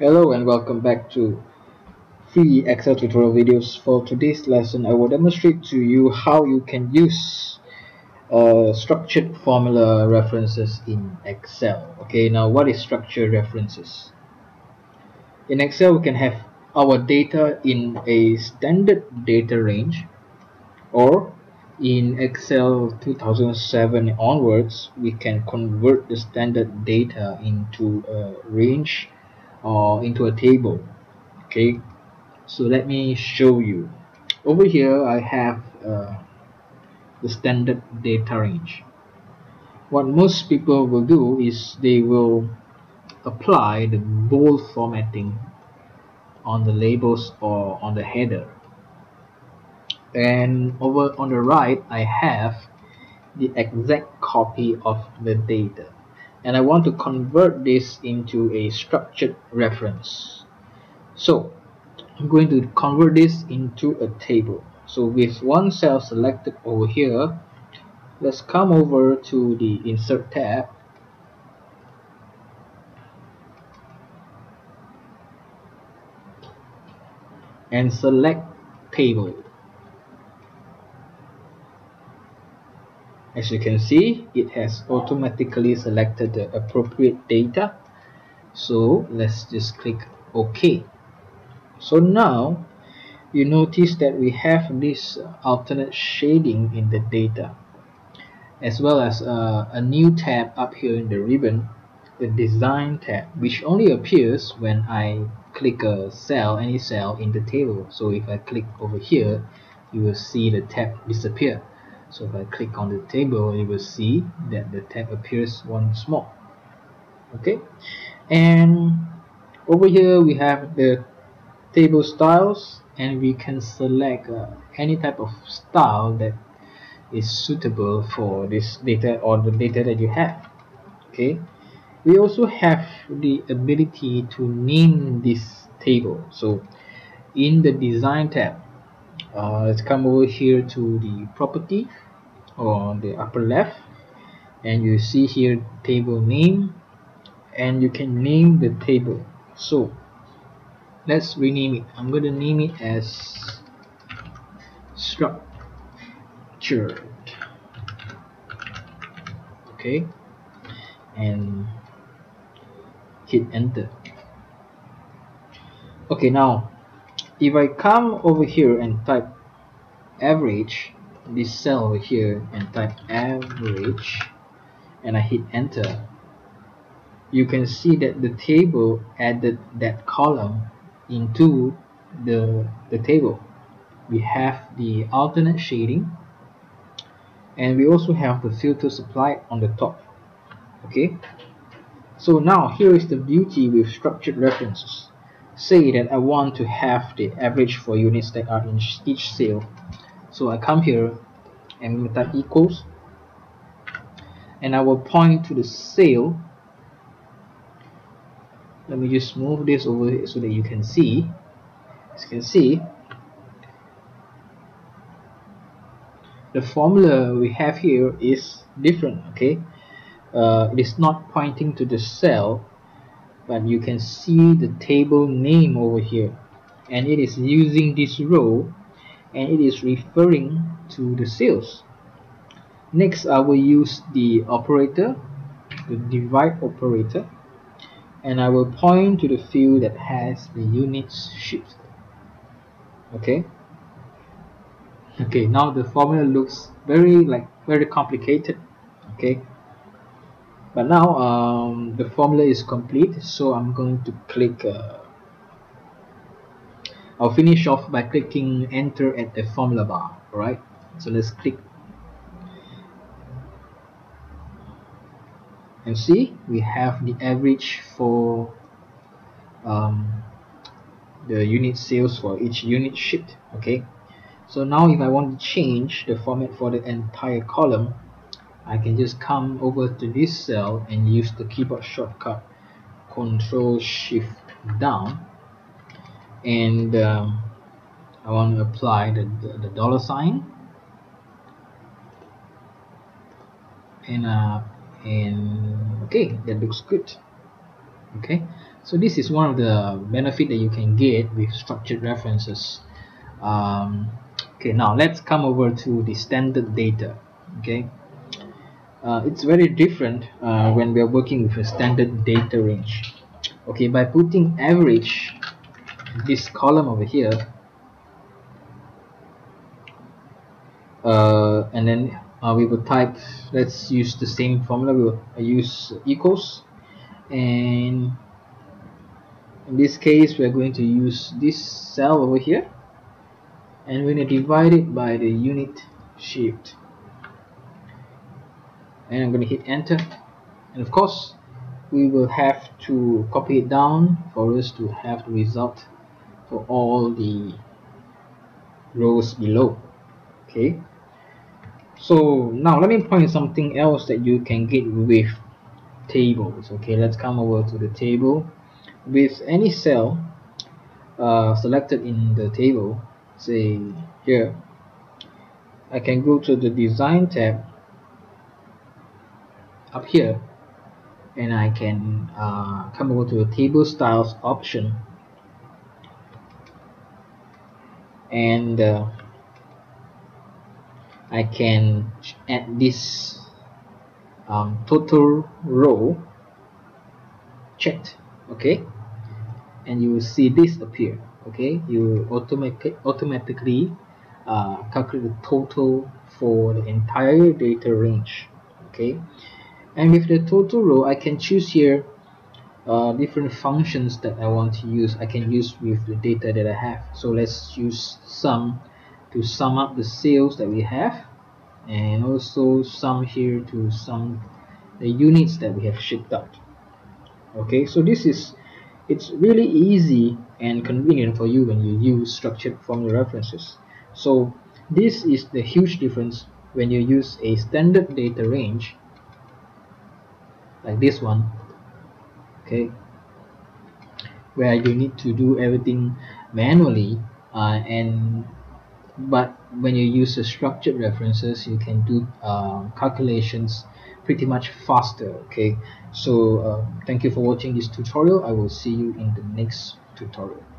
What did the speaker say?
Hello and welcome back to free Excel tutorial videos. For today's lesson, I will demonstrate to you how you can use structured formula references in Excel. Okay, now what is structured references? In Excel, we can have our data in a standard data range, or in Excel 2007 onwards, we can convert the standard data into a range or into a table. Okay, so let me show you. Over here I have the standard data range. What most people will do is they will apply the bold formatting on the labels or on the header. And over on the right I have the exact copy of the data, and I want to convert this into a structured reference. So I'm going to convert this into a table. So with one cell selected over here, let's come over to the Insert tab. And select Table. As you can see, it has automatically selected the appropriate data. So let's just click OK. So now you notice that we have this alternate shading in the data, as well as a new tab up here in the ribbon, the Design tab, which only appears when I click a cell, any cell in the table. So if I click over here, you will see the tab disappear. So if I click on the table, you will see that the tab appears once more. Okay, and over here we have the table styles, and we can select any type of style that is suitable for this data or the data that you have. Okay, we also have the ability to name this table. So in the Design tab, let's come over here to the property on the upper left, and you see here table name, and you can name the table. So let's rename it. I'm going to name it as structured. Okay, and hit enter. Okay, now if I come over here and type average, this cell over here, and type average, and I hit enter, you can see that the table added that column into the table. We have the alternate shading, and we also have the filters applied on the top. Okay, so now here is the beauty with structured references. Say that I want to have the average for units that are in each cell. So I come here and we type equals, and I will point to the cell. Let me just move this over here so that you can see. As you can see, the formula we have here is different. Okay, it is not pointing to the cell, but you can see the table name over here, and it is using this row, and it is referring to the cells. Next, I will use the operator, the divide operator, and I will point to the field that has the units shipped. Okay, now the formula looks very complicated. Okay, but now the formula is complete, so I'm going to click I'll finish off by clicking enter at the formula bar. Alright, so let's click and see we have the average for the unit sales for each unit shipped. Okay, so now if I want to change the format for the entire column, I can just come over to this cell and use the keyboard shortcut Ctrl+Shift+Down, and I want to apply the dollar sign, and okay, that looks good. Okay, So this is one of the benefit that you can get with structured references. Okay, now let's come over to the standard data. Okay, it's very different when we are working with a standard data range. Okay, by putting average in this column over here, and then we will type, let's use the same formula, we will use equals, and in this case we are going to use this cell over here, and we're going to divide it by the unit shift, and I'm going to hit enter, and of course we will have to copy it down for us to have the result for all the rows below. Okay, so now let me point something else that you can get with tables. Okay, let's come over to the table. With any cell selected in the table, say here, I can go to the design tab up here, and I can come over to the table styles option, and I can add this total row checked, okay, and you will see this appear. Okay, you automatically calculate the total for the entire data range. Okay, and with the total row, I can choose here different functions that I want to use. I can use with the data that I have. So let's use sum to sum up the sales that we have, and also sum here to sum the units that we have shipped out. Okay, so this is, it's really easy and convenient for you when you use structured formula references. So this is the huge difference when you use a standard data range like this one, okay, where you need to do everything manually, but when you use the structured references, you can do calculations pretty much faster. Okay, so thank you for watching this tutorial. I will see you in the next tutorial.